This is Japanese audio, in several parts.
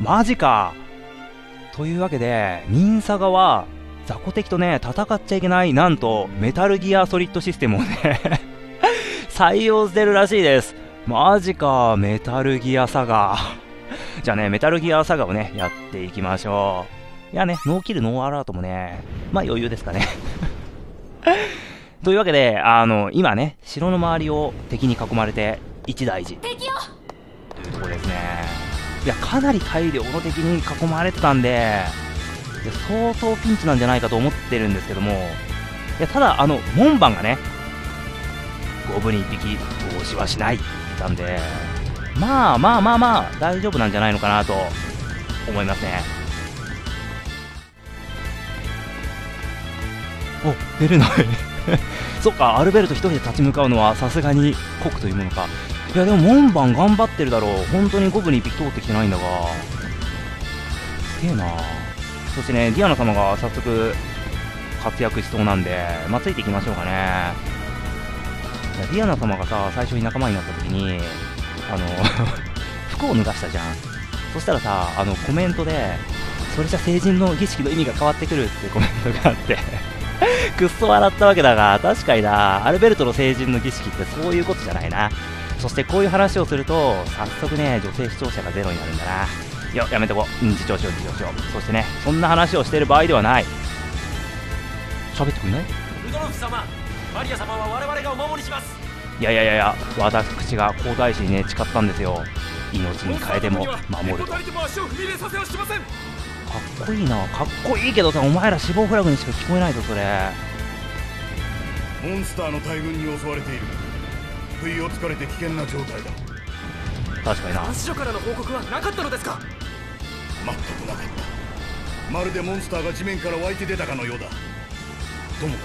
マジか。というわけで、ミンサガは雑魚敵とね、戦っちゃいけない、なんと、メタルギアソリッドシステムをね、採用してるらしいです。マジか、メタルギアサガ。じゃあね、メタルギアサガをね、やっていきましょう。いやね、ノーキルノーアラートもね、まあ余裕ですかね。というわけで、今ね、城の周りを敵に囲まれて、一大事。敵よ！というところですね。いや、かなり大量の敵に囲まれてたんで、相当ピンチなんじゃないかと思ってるんですけども、いやただ、門番がね、ゴブリン1匹投資はしないって言ったんで、まあ、大丈夫なんじゃないのかなと思いますね。お、出れないそっか、アルベルト1人で立ち向かうのはさすがに酷というものか。いやでも門番頑張ってるだろう。本当にゴブリン1匹通ってきてないんだが、すげえな。そしてね、ディアナ様が早速活躍しそうなんで、まあ、ついていきましょうかね。ディアナ様がさ、最初に仲間になった時に服を脱がしたじゃん。そしたらさ、コメントで「それじゃ成人の儀式の意味が変わってくる」ってコメントがあってくっそ笑ったわけだが、確かにな、アルベルトの成人の儀式ってそういうことじゃないな。そしてこういう話をすると早速ね、女性視聴者がゼロになるんだな。いや、やめとこう。自重しよう、自重しよう。そしてね、そんな話をしている場合ではない。喋ってくんない？ルドルフ様、マリア様は我々がお守りします。いや、私が皇太子にね、誓ったんですよ。命に変えても守ると。かっこいいな、かっこいいけどさ、お前ら死亡フラグにしか聞こえないぞ、それ。モンスターの大群に襲われている。不意をつかれて危険な状態だ。確かにな。監視所からの報告はなかったのですか？全くなかった。まるでモンスターが地面から湧いて出たかのようだ。ともか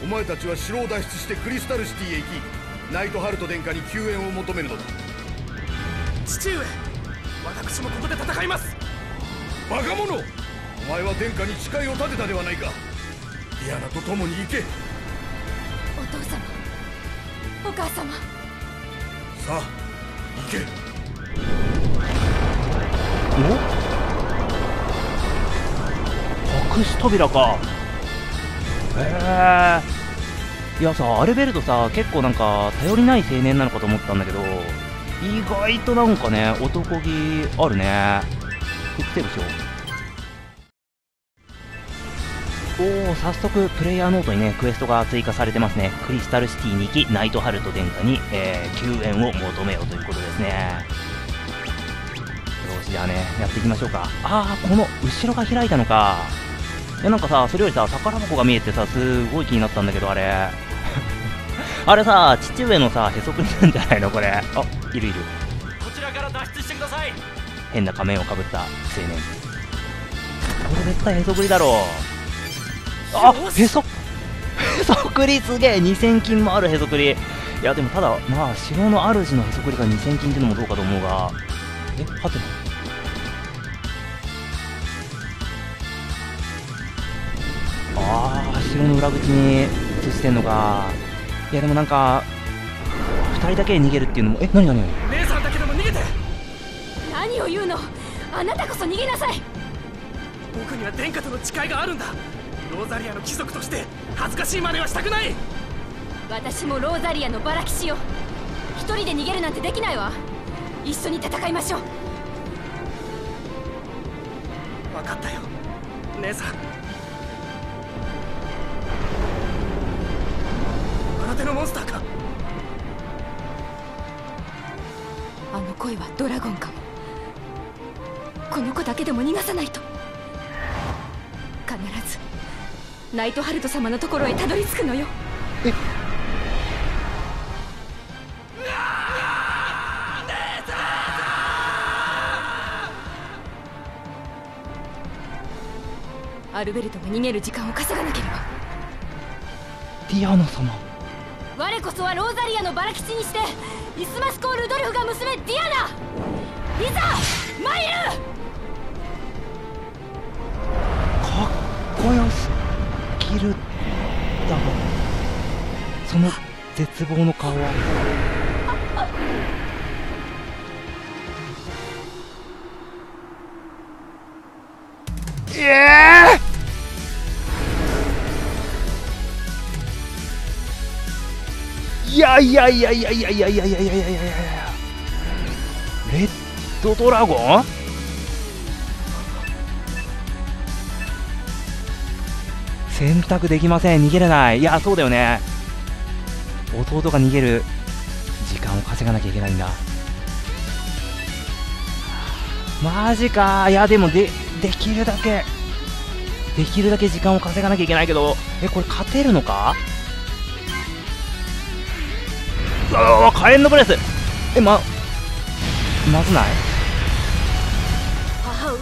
くお前たちは城を脱出してクリスタルシティへ行き、ナイトハルト殿下に救援を求めるのだ。父上、私もここで戦います。バカ者、お前は殿下に誓いを立てたではないか。ディアナと共に行け。お父様、お母様、さあ行け。お？隠し扉か。いやさ、アルベルトさ、結構なんか頼りない青年なのかと思ったんだけど、意外となんかね、男気あるね。振ってるでしょ。おお、早速プレイヤーノートにね、クエストが追加されてますね。クリスタルシティに行き、ナイトハルト殿下に、救援を求めようということですね。よし、じゃあね、やっていきましょうか。ああ、この後ろが開いたのか。いや、なんかさ、それよりさ、宝箱が見えてさ、すごい気になったんだけど、あれあれさ、父上のさ、へそくりなんじゃないのこれ。あ、いるいる。こちらから脱出してください。変な仮面をかぶった青年。これ絶対へそくりだろう。あ、へそくりすげえ。2000金もあるへそくり。いやでもただ、まあ城の主のへそくりが2000金ってのもどうかと思うが、はてな。ああ、城の裏口に映してんのか。いやでもなんか2人だけ逃げるっていうのも、何姉さんだけでも逃げて。何を言うの、あなたこそ逃げなさい。僕には殿下との誓いがあるんだ。ローザリアの貴族として恥ずかしい真似はしたくない。私もローザリアのバラ騎士よ。一人で逃げるなんてできないわ。一緒に戦いましょう。分かったよ、姉さん。新手のモンスターか。あの声はドラゴンかも。この子だけでも逃がさないと。必ずナイトハルト様のところへたどり着くのよ。えっ、アルベルトが逃げる時間を稼がなければ。ディアナ様、我こそはローザリアのバラ吉にして、イスマス公ルドルフが娘ディアナ、いざ参る。かっこよしいるだが、その絶望の顔は。いやいやいやいやいやいやいやいやいやいやいやいや、レッドドラゴン、選択できません。逃げれない。いや、そうだよね、弟が逃げる時間を稼がなきゃいけないんだ。マジか。いやでもできるだけ時間を稼がなきゃいけないけど、これ勝てるのか。ああ、火炎のブレス、まずない。母上、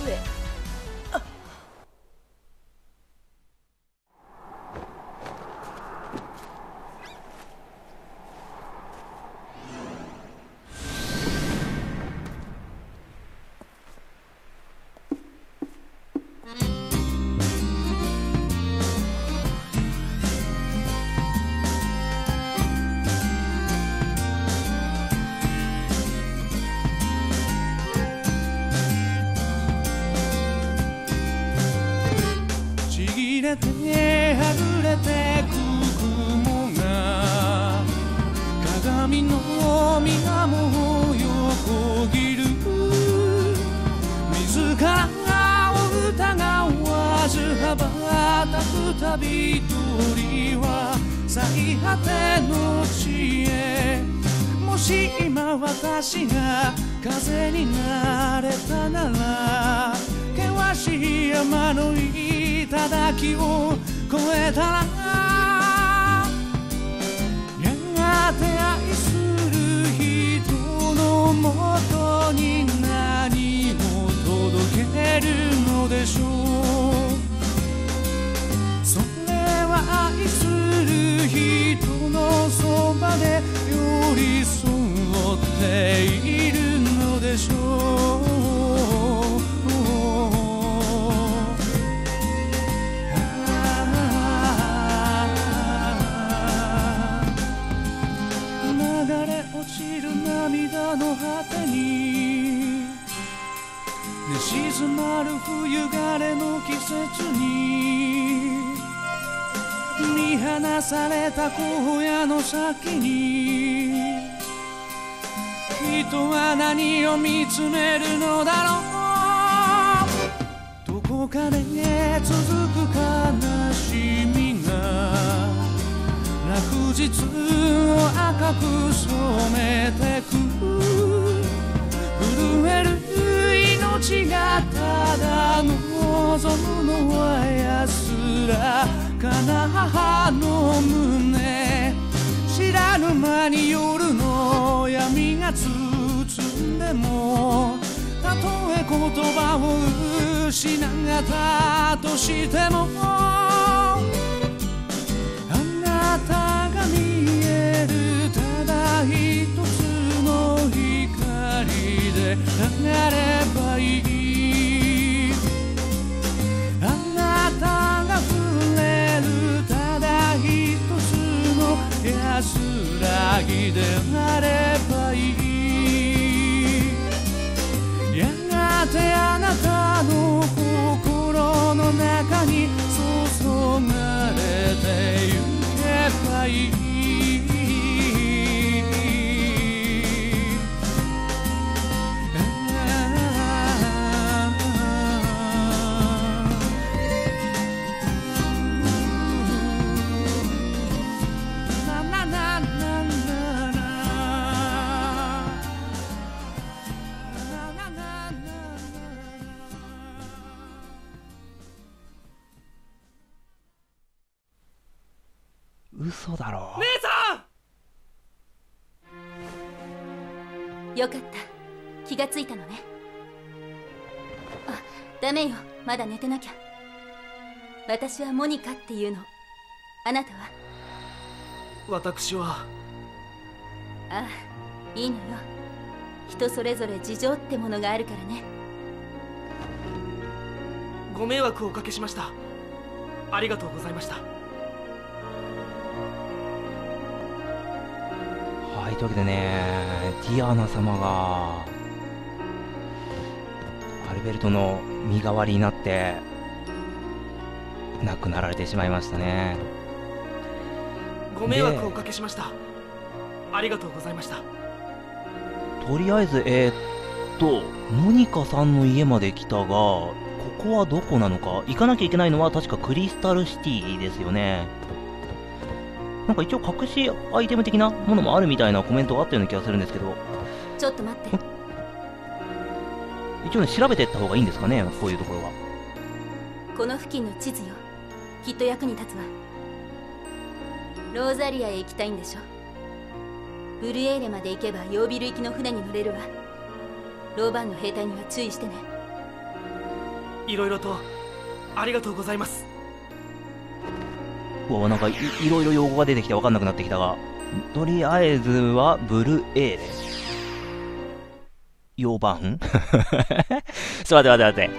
嘘だろう。姉さん、よかった、気がついたのね。あ、ダメよ、まだ寝てなきゃ。私はモニカっていうの。あなたは？私は、ああ、いいのよ、人それぞれ事情ってものがあるからね。ご迷惑をおかけしました。ありがとうございました。はい、というわけでね、ディアーナ様がアルベルトの身代わりになって、亡くなられてしまいましたね。ご迷惑をおかけしました。ありがとうございました。とりあえずモニカさんの家まで来たが、ここはどこなのか。行かなきゃいけないのは確かクリスタルシティですよね。なんか一応隠しアイテム的なものもあるみたいなコメントがあったような気がするんですけど、ちょっと待って。一応ね、調べていった方がいいんですかね、こういうところは。この付近の地図よ。きっと役に立つわ。ローザリアへ行きたいんでしょ。ブルエーレまで行けばヨービル行きの船に乗れるわ。ローバンの兵隊には注意してね。いろいろとありがとうございます。うわ、なんか いろいろ用語が出てきて分かんなくなってきたが、とりあえずはブルエーレヨーバンちょっと待って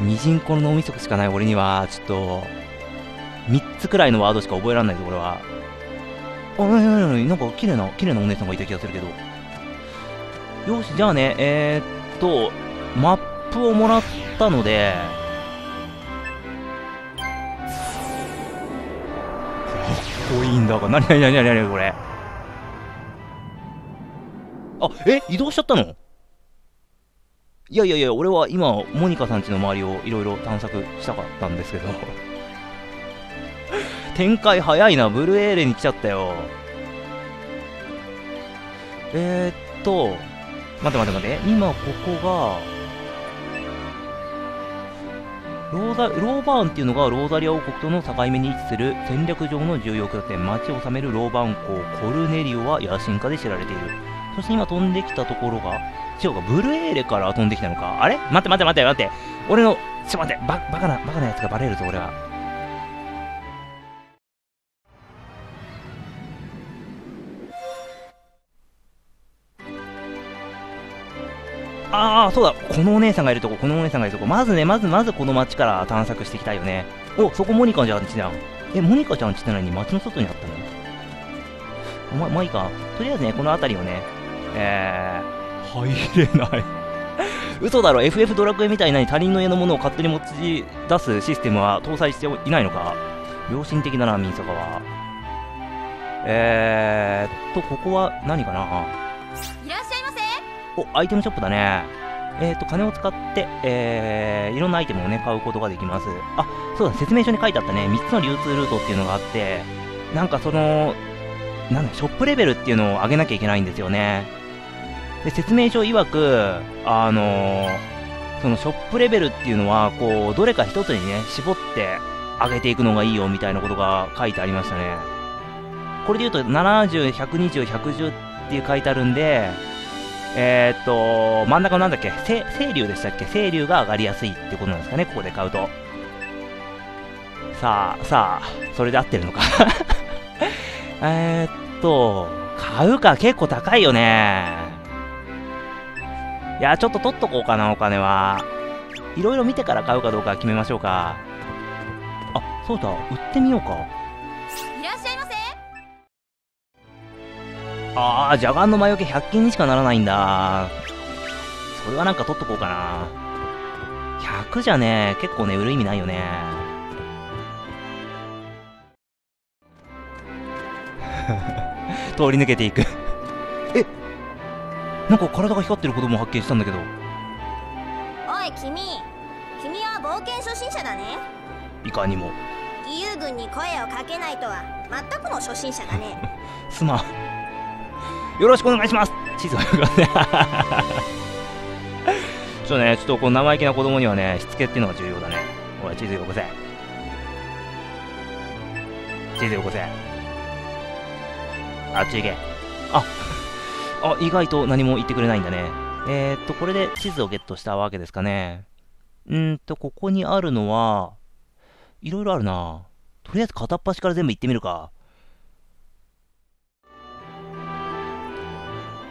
ミジンコの脳みそしかない俺にはちょっと3つくらいのワードしか覚えられないぞこれは。あ、なんか綺麗なお姉さんがいた気がするけど。よし、じゃあね、マップをもらったので、かっこいいんだが、なにこれ。あ、移動しちゃったの？いや、俺は今、モニカさん家の周りをいろいろ探索したかったんですけど。展開早いな、ブルエーレに来ちゃったよ。待って、今ここがローバーンっていうのがローザリア王国との境目に位置する戦略上の重要拠点、町を治めるローバーン公コルネリオは野心家で知られている。そして今飛んできたところが違うか、ブルエーレから飛んできたのか。あれ、待って俺のちょっと待って、バカなやつがバレるぞ俺は。ああ、そうだ、このお姉さんがいるとこ。まずこの町から探索していきたいよね。お、そこモニカちゃんちじゃん。モニカちゃんちって何？町の外にあったの？まあいいか。とりあえずね、この辺りをね、入れない。嘘だろ、FF ドラクエみたいな他人の家のものを勝手に持ち出すシステムは搭載していないのか。良心的だな、ミンサカは。ここは何かな？いらっしゃいませ。お、アイテムショップだね。金を使って、いろんなアイテムをね、買うことができます。あ、そうだ、説明書に書いてあったね。3つの流通ルートっていうのがあって、なんかその、ショップレベルっていうのを上げなきゃいけないんですよね。で、説明書曰く、そのショップレベルっていうのは、こう、どれか一つにね、絞って上げていくのがいいよみたいなことが書いてありましたね。これで言うと、70、120、110って書いてあるんで、真ん中のなんだっけ、青龍でしたっけ。青龍が上がりやすいってことなんですかね、ここで買うと。さあ、それで合ってるのか。買うか、結構高いよね。いや、ちょっと取っとこうかな、お金は。いろいろ見てから買うかどうか決めましょうか。あ、そうだ、売ってみようか。いらっしゃいませ。ああ、ジャガンの魔除け100均にしかならないんだ。それはなんか取っとこうかな。100じゃね、結構ね、売る意味ないよね。通り抜けていく。なんか体が光ってることも発見したんだけど。おい、君は冒険初心者だね。いかにも。義勇軍に声をかけないとは全くの初心者だね。すまん。よろしくお願いします。地図がよくね。ちょっとこの生意気な子供にはね、しつけっていうのが重要だね。おい、地図よこせ。地図よこせ。あっち行け。あ、意外と何も言ってくれないんだね。これで地図をゲットしたわけですかね。ここにあるのは、いろいろあるな。とりあえず片っ端から全部行ってみるか。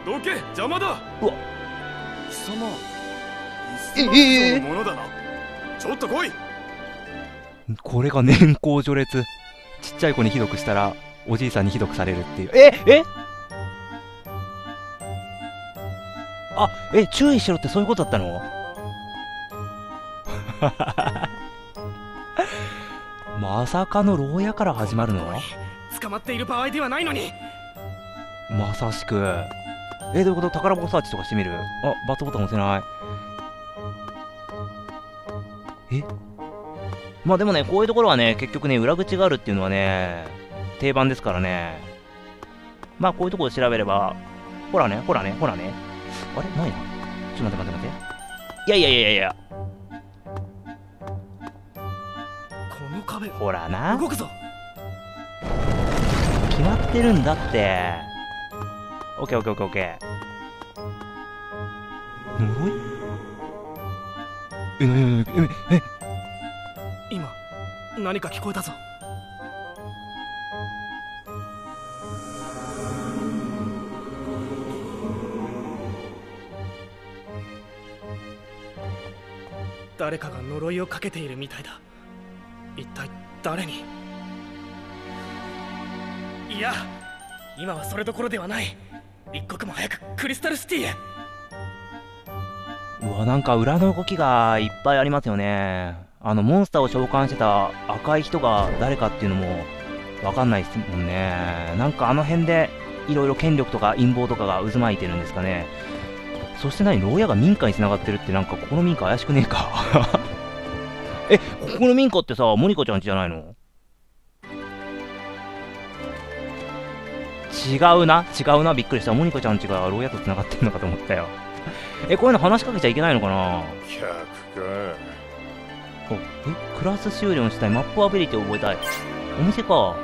どけ、邪魔だ。うわ、貴様、一層のものだな。ちょっと来い。これが年功序列。ちっちゃい子にひどくしたらおじいさんにひどくされるっていう。注意しろってそういうことだったの。まさかの牢屋から始まるの？捕まっている場合ではないのに。まさしく。どういうこと？宝箱サーチとかしてみる？あ、バツボタン押せない。まあでもね、こういうところはね、結局ね、裏口があるっていうのはね、定番ですからね。まあこういうところを調べれば、ほらね、ほらね、ほらね。あれ？ないな。ちょっと待って待って待って。いや。この壁。ほらな。動くぞ。決まってるんだって。オッケー。呪い？なに。今何か聞こえたぞ。誰かが呪いをかけているみたいだ。一体誰に？いや、今はそれどころではない。一刻も早くクリスタルシティへ。うわ、なんか裏の動きがいっぱいありますよね。モンスターを召喚してた赤い人が誰かっていうのもわかんないですもんね。なんかあの辺でいろいろ権力とか陰謀とかが渦巻いてるんですかね。そして何、牢屋が民家に繋がってるって、なんかここの民家怪しくねえか。ここの民家ってさ、モニカちゃん家じゃないの？違うな、びっくりした。モニカちゃん家が牢屋と繋がってるのかと思ったよ。こういうの話しかけちゃいけないのかな。客か。クラス修練をしたい。マップアビリティを覚えたい。お店か。こ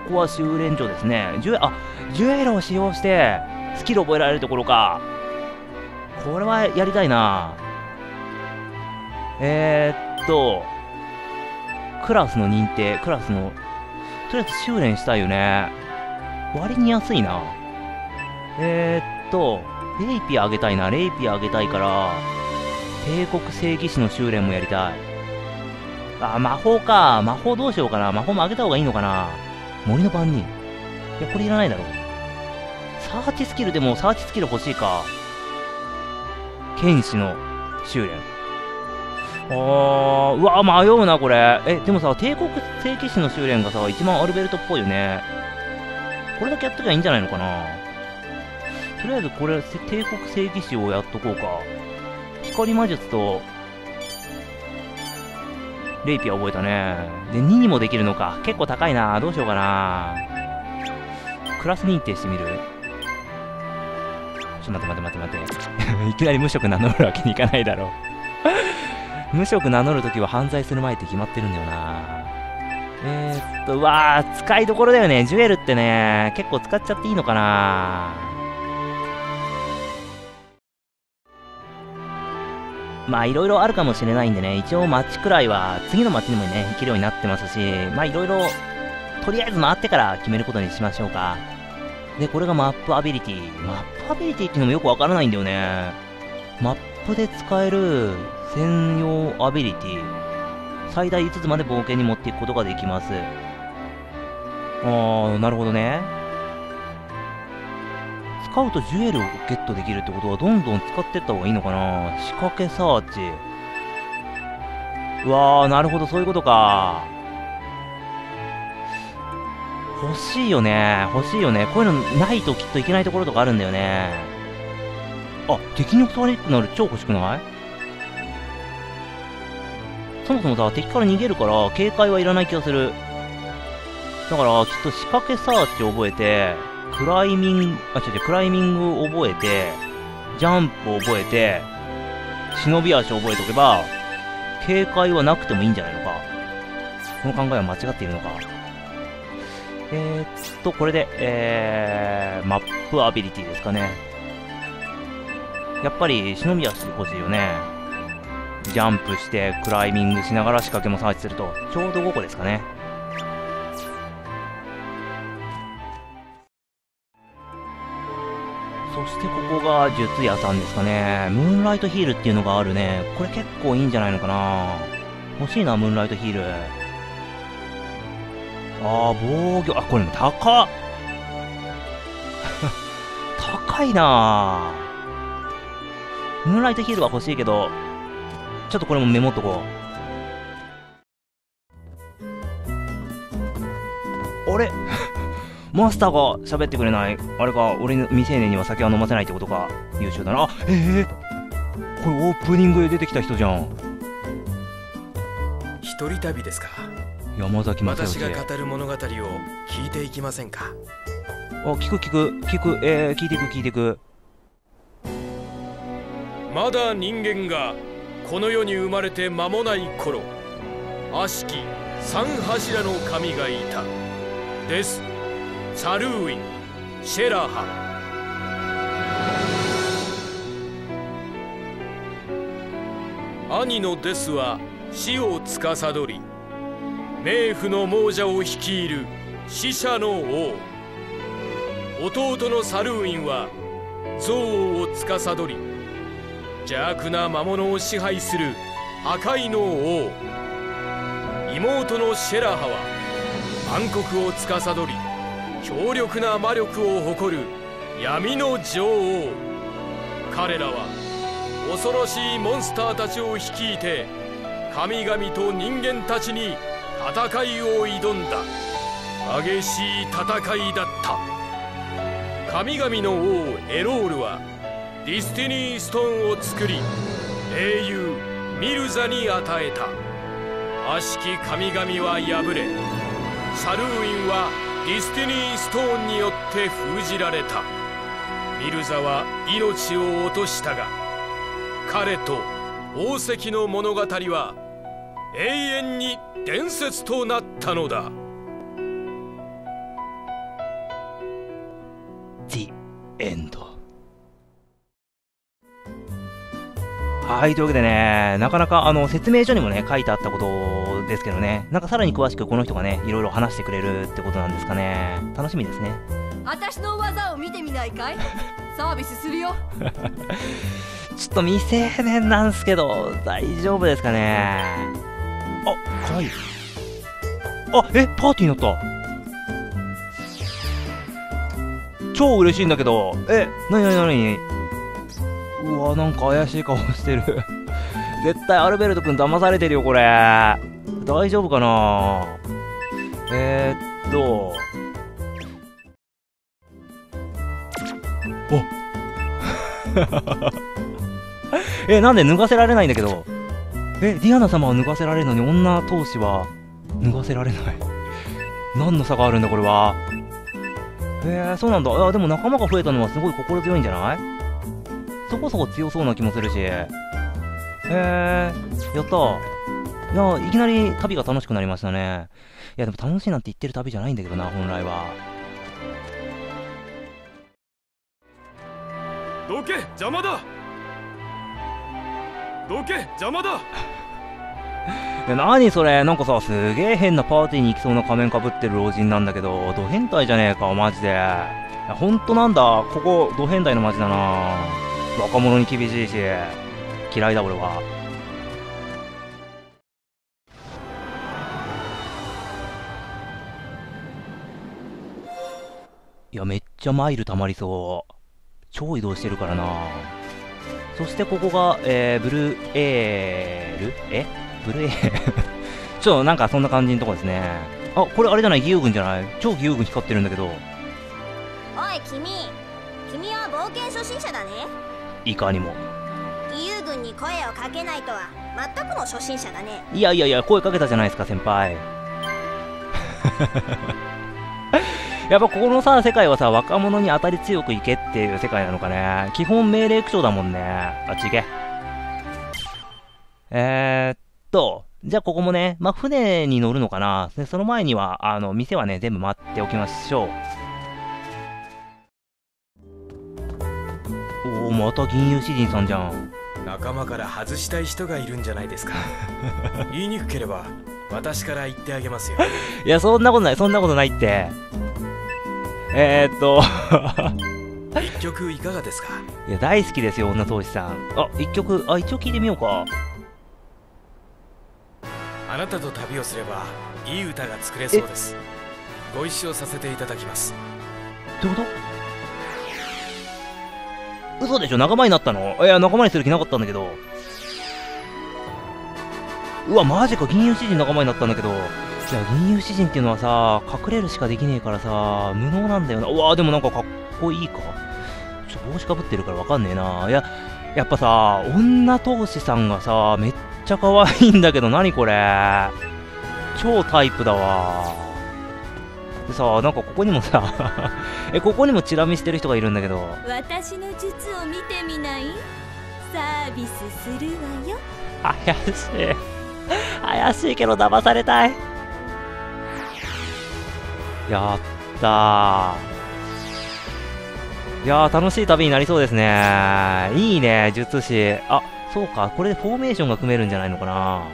こは修練所ですね。ジュエルを使用してスキルを覚えられるところか。これはやりたいな。クラスの認定、クラスの、とりあえず修練したいよね。割に安いな。レイピアあげたいな。レイピアあげたいから、帝国正義士の修練もやりたい。魔法か。魔法どうしようかな。魔法もあげた方がいいのかな。森の番人。いや、これいらないだろう。サーチスキルでも、サーチスキル欲しいか。剣士の修練。うわ、迷うな、これ。でもさ、帝国聖騎士の修練がさ、一番アルベルトっぽいよね。これだけやっときゃいいんじゃないのかな。とりあえず、これ、帝国聖騎士をやっとこうか。光魔術と、レイピア覚えたね。で、2にもできるのか。結構高いな。どうしようかな。クラス認定してみる？ちょっと待って。いきなり無職名乗るわけにいかないだろう。無職名乗るときは犯罪する前って決まってるんだよな。うわー、使いどころだよね。ジュエルってね、結構使っちゃっていいのかな。まあいろいろあるかもしれないんでね、一応街くらいは次の街にもね、行けるようになってますし、まあいろいろ、とりあえず回ってから決めることにしましょうか。で、これがマップアビリティ。マップアビリティっていうのもよくわからないんだよね。マップで使える専用アビリティ。最大5つまで冒険に持っていくことができます。なるほどね。使うとジュエルをゲットできるってことはどんどん使っていった方がいいのかな。仕掛けサーチ。うわー、なるほど、そういうことか。欲しいよね。こういうのないときっといけないところとかあるんだよね。敵に襲われなくなる。超欲しくない？そもそもさ、敵から逃げるから警戒はいらない気がする。だからきっと仕掛けサーチを覚えて、クライミングを覚えて、ジャンプを覚えて、忍び足を覚えておけば、警戒はなくてもいいんじゃないのか。この考えは間違っているのか。これで、マップアビリティですかね。やっぱり、忍び足欲しいよね。ジャンプして、クライミングしながら仕掛けもサーチすると、ちょうど5個ですかね。そしてここが術屋さんですかね。ムーンライトヒールっていうのがあるね。これ結構いいんじゃないのかな。欲しいな、ムーンライトヒール。防御。これも高っ。高いな。ムーンライトヒールは欲しいけど、ちょっとこれもメモっとこう。あれマスターが喋ってくれない。あれか、俺の未成年には酒は飲ませないってことか。優秀だな。あ、これオープニングで出てきた人じゃん。一人旅ですか。山崎正義。私が語る物語を聞いていきませんか。あ、聞く、聞いてく。まだ人間がこの世に生まれて間もない頃、悪しき三柱の神がいた。です。ツァルーイン、シェラハン。兄のデスは死を司り、冥府の亡者を率いる死者の王。弟のサルーインは憎悪を司り、邪悪な魔物を支配する破壊の王。妹のシェラハは暗黒を司り、強力な魔力を誇る闇の女王。彼らは恐ろしいモンスターたちを率いて、神々と人間たちに戦いを挑んだ激しい戦いだった。神々の王エロールはディスティニーストーンを作り、英雄ミルザに与えた。悪しき神々は敗れ、サルーインはディスティニーストーンによって封じられた。ミルザは命を落としたが、彼と王石の物語は永遠に伝説となったのだ。 The End。 はい、というわけでね、なかなか説明書にもね書いてあったことですけどね、なんかさらに詳しくこの人がねいろいろ話してくれるってことなんですかね。楽しみですね。私の技を見てみないかい？サービスするよ。ちょっと未成年なんすけど大丈夫ですかね。あ、かわいい。あ、パーティーになった。超嬉しいんだけど。なに。うわ、なんか怪しい顔してる。絶対アルベルト君騙されてるよこれ。大丈夫かな。なんで脱がせられないんだけど。ディアナ様は脱がせられるのに女闘士は脱がせられない。何の差があるんだこれは。そうなんだ。あ、でも仲間が増えたのはすごい心強いんじゃない？そこそこ強そうな気もするし。やった。いや、いきなり旅が楽しくなりましたね。いや、でも楽しいなんて言ってる旅じゃないんだけどな、本来は。どけ、邪魔だ。どけ、邪魔だ。何それ、なんかさ、すげえ変なパーティーに行きそうな仮面かぶってる老人なんだけど、ド変態じゃねえか、マジで。いや、ほんとなんだ、ここ、ド変態の街だな。若者に厳しいし、嫌いだ俺は。いや、めっちゃマイル溜まりそう。超移動してるからな。そしてここが、ブルーエール、ブルーエールちょっとなんかそんな感じのとこですね。あ、これあれじゃない、義勇軍じゃない。超義勇軍光ってるんだけど。おい君は冒険初心者だね。いかにも。義勇軍に声をかけないとは全くの初心者だね。いや声かけたじゃないですか先輩。やっぱここのさ、世界はさ、若者に当たり強くいけっていう世界なのかね。基本命令口調だもんね。あっち行け。じゃあここもね、まあ、船に乗るのかな。で、その前には、店はね、全部回っておきましょう。おお、また銀融詩人さんじゃん。仲間から外したい人がいるんじゃないですか。言いにくければ、私から言ってあげますよ。いや、そんなことないって。一曲いかがですか？いや、大好きですよ、女闘士さん。あ、一応聞いてみようか。あなたと旅をすれば、いい歌が作れそうです。ご一緒させていただきます。ってこと？嘘でしょ、仲間になったの？いや、仲間にする気なかったんだけど。うわ、マジか、銀融詩人仲間になったんだけど。いや、軍友詩人っていうのはさ、隠れるしかできねえからさ、無能なんだよな。うわー、でもなんかかっこいいか。ちょ、帽子かぶってるからわかんねえな。いや、やっぱさ、女闘士さんがさ、めっちゃ可愛いんだけど、何これ。超タイプだわ。でさ、なんかここにもさ、ここにもチラ見してる人がいるんだけど。私の術を見てみない？サービスするわよ。怪しい。怪しいけど騙されたい。やったー。いやー、楽しい旅になりそうですね。いいね、術師。あ、そうか、これでフォーメーションが組めるんじゃないのかな。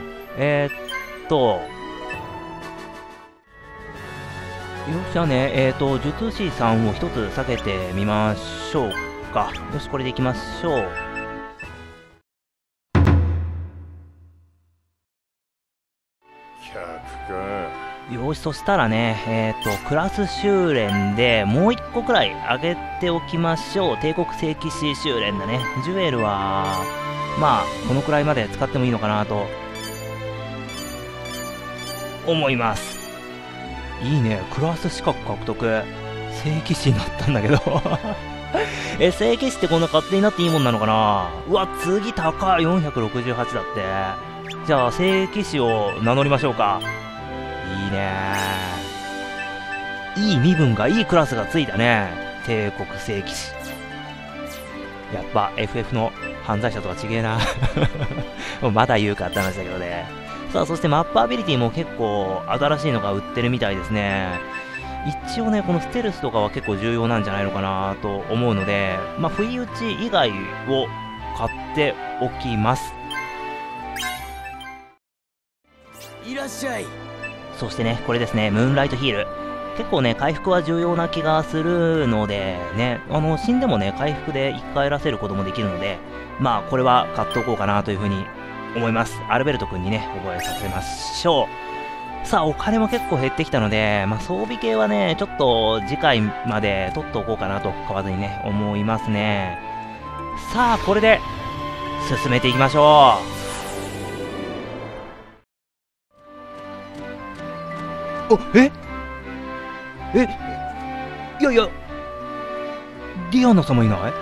よっしゃね、術師さんを一つ避けてみましょうか。よし、これでいきましょう。よし、そしたらね、クラス修練でもう一個くらい上げておきましょう。帝国聖騎士修練だね。ジュエルは、まあ、このくらいまで使ってもいいのかなと、思います。いいね、クラス資格獲得。聖騎士になったんだけど。聖騎士ってこんな勝手になっていいもんなのかな？うわ、次高い !468 だって。じゃあ、聖騎士を名乗りましょうか。いいねー。いい身分が、いいクラスがついたね。帝国聖騎士。やっぱ FF の犯罪者とは違えな。まだ言うかって話だけどね。さあ、そしてマップアビリティも結構新しいのが売ってるみたいですね。一応ね、このステルスとかは結構重要なんじゃないのかなと思うので、まあ、不意打ち以外を買っておきます。いらっしゃい。そしてね、これですね、ムーンライトヒール。結構ね、回復は重要な気がするので、ね、死んでもね、回復で生き返らせることもできるので、まあ、これは買っておこうかなというふうに思います。アルベルト君にね、覚えさせましょう。さあ、お金も結構減ってきたので、まあ、装備系はね、ちょっと次回まで取っておこうかなと、買わずにね、思いますね。さあ、これで、進めていきましょう。いやいや、ディアナ様いない？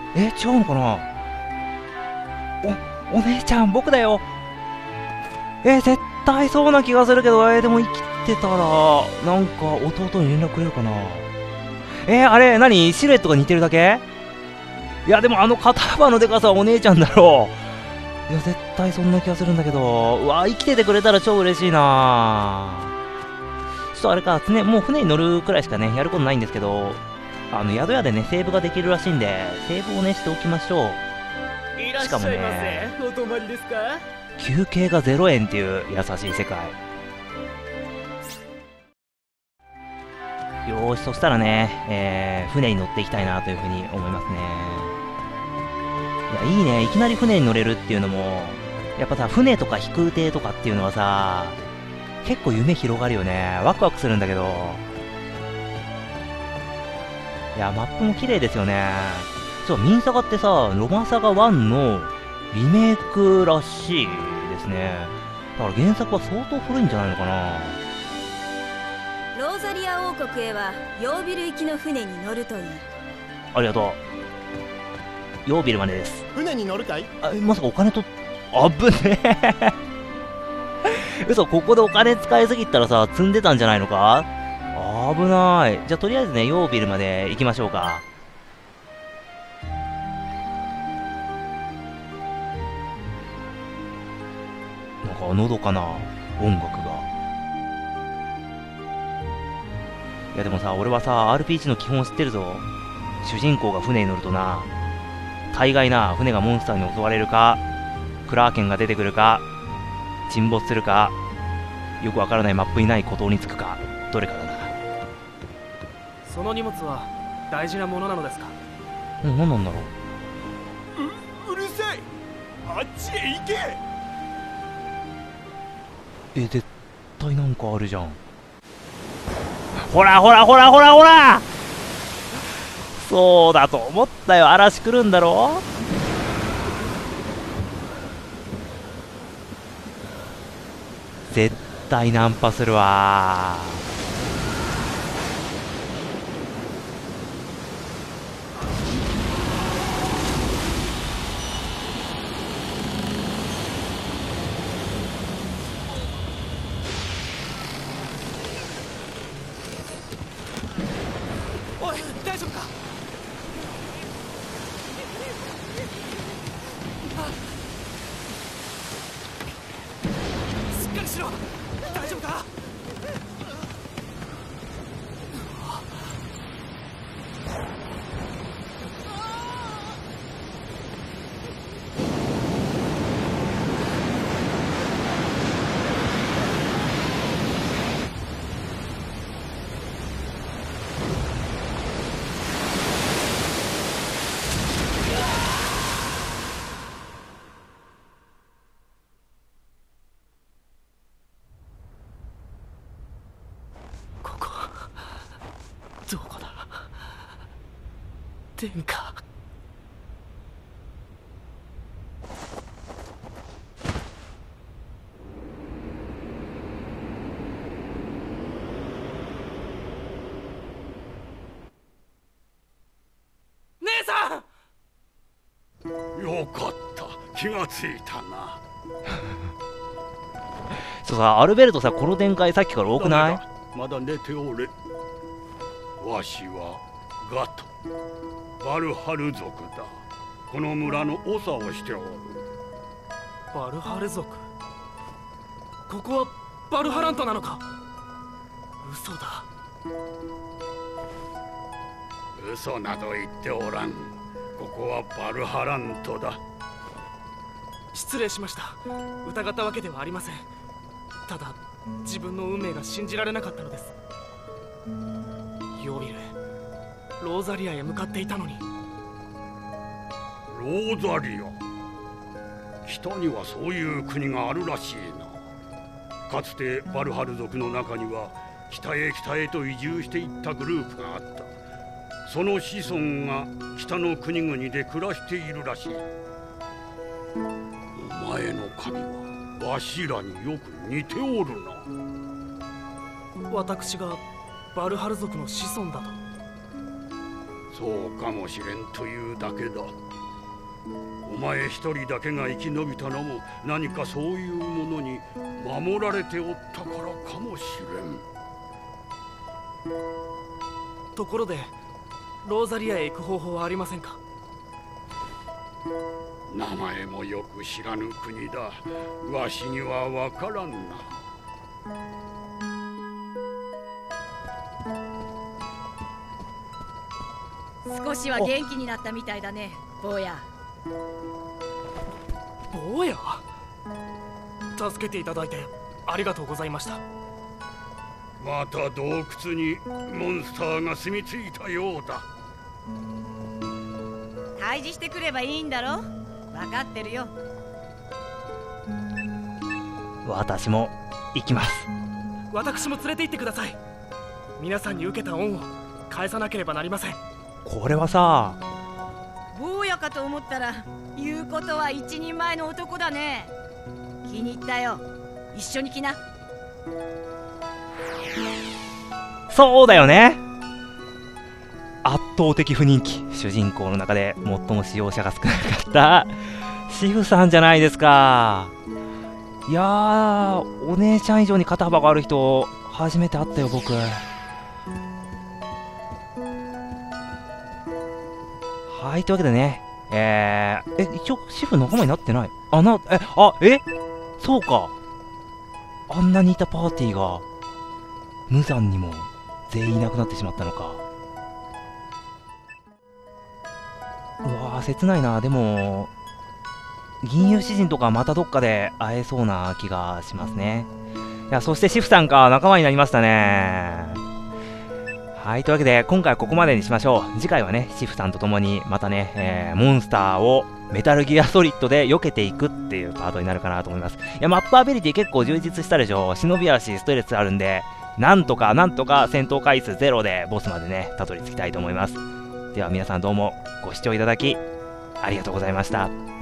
違うのかな？お姉ちゃん、僕だよ。絶対そうな気がするけど、でも生きてたら、なんか弟に連絡くれるかな？あれ、何？シルエットが似てるだけ？いや、でもあの肩幅のデカさはお姉ちゃんだろう。いや、絶対そんな気がするんだけど。うわ、生きててくれたら超嬉しいな。ちょっとあれか、もう船に乗るくらいしかね、やることないんですけど、宿屋でね、セーブができるらしいんで、セーブをね、しておきましょう。しかもね、お泊まりですか？休憩が0円っていう優しい世界。よーし、そしたらね、船に乗っていきたいなというふうに思いますね。いいね、いきなり船に乗れるっていうのも、やっぱさ、船とか飛空艇とかっていうのはさ、結構夢広がるよね。ワクワクするんだけど。いや、マップも綺麗ですよね。そう、ミンサガってさ、ロマサガ1のリメイクらしいですね。だから原作は相当古いんじゃないのかな。ローザリア王国へは、ヨービル行きの船に乗るといい。ありがとう。ヨービルまでです。船に乗るかい？まさかお金と、あぶねえ嘘、ここでお金使いすぎたらさ、積んでたんじゃないのか？危ない。じゃあとりあえずね、ヨービルまで行きましょうか。なんかのどかな音楽が。いや、でもさ、俺はさ、 RPG の基本知ってるぞ。主人公が船に乗るとな、大概な、船がモンスターに襲われるか、クラーケンが出てくるか、沈没するか、よくわからないマップにない孤島に着くか、どれかだな。その荷物は大事なものなのですか？何なんだろう。うるせえ、あっちへ行け。絶対なんかあるじゃん。ほら、そうだと思ったよ。嵐来るんだろう。絶対ナンパするわ。天下姉さん、よかった、気がついたな。そうさ、アルベルトさ、この展開さっきから多くない？まだ寝ておれ。わしはガト、バルハル族だ。この村の長をしておる。バルハル族、ここはバルハラントなのか？嘘だ。嘘など言っておらん。ここはバルハラントだ。失礼しました。疑ったわけではありません。ただ自分の運命が信じられなかったのです。ヨビル、ローザリアへ向かっていたのに。ローザリア、北にはそういう国があるらしいな。かつてバルハル族の中には北へ北へと移住していったグループがあった。その子孫が北の国々で暮らしているらしい。お前の神はわしらによく似ておるな。私がバルハル族の子孫だと？そうかもしれんというだけだ。お前一人だけが生き延びたのも、何かそういうものに守られておったからかもしれん。ところで、ローザリアへ行く方法はありませんか？名前もよく知らぬ国だ。わしにはわからんな。少しは元気になったみたいだね、坊や。坊や？助けていただいてありがとうございました。また洞窟にモンスターが住み着いたようだ。退治してくればいいんだろ？分かってるよ。私も行きます。私も連れて行ってください。皆さんに受けた恩を返さなければなりません。これはさ、坊やかと思ったら言うことは一人前の男だね。気に入ったよ、一緒に来な。そうだよね、圧倒的不人気、主人公の中で最も使用者が少なかったシフさんじゃないですか。いやー、お姉ちゃん以上に肩幅がある人初めて会ったよ僕。はい、というわけでね、一応シフ仲間になってない。あ、な、え、あ、え、そうか、あんなにいたパーティーが無残にも全員いなくなってしまったのか。うわー、切ないな。でも銀融詩人とかまたどっかで会えそうな気がしますね。いや、そしてシフさんが仲間になりましたね。はい、というわけで今回はここまでにしましょう。次回はね、シフさんと共にまたね、モンスターをメタルギアソリッドで避けていくっていうパートになるかなと思います。いや、マップアビリティ結構充実したでしょ。忍び足ストレスあるんで、なんとかなんとか戦闘回数ゼロでボスまでね、たどり着きたいと思います。では皆さんどうもご視聴いただきありがとうございました。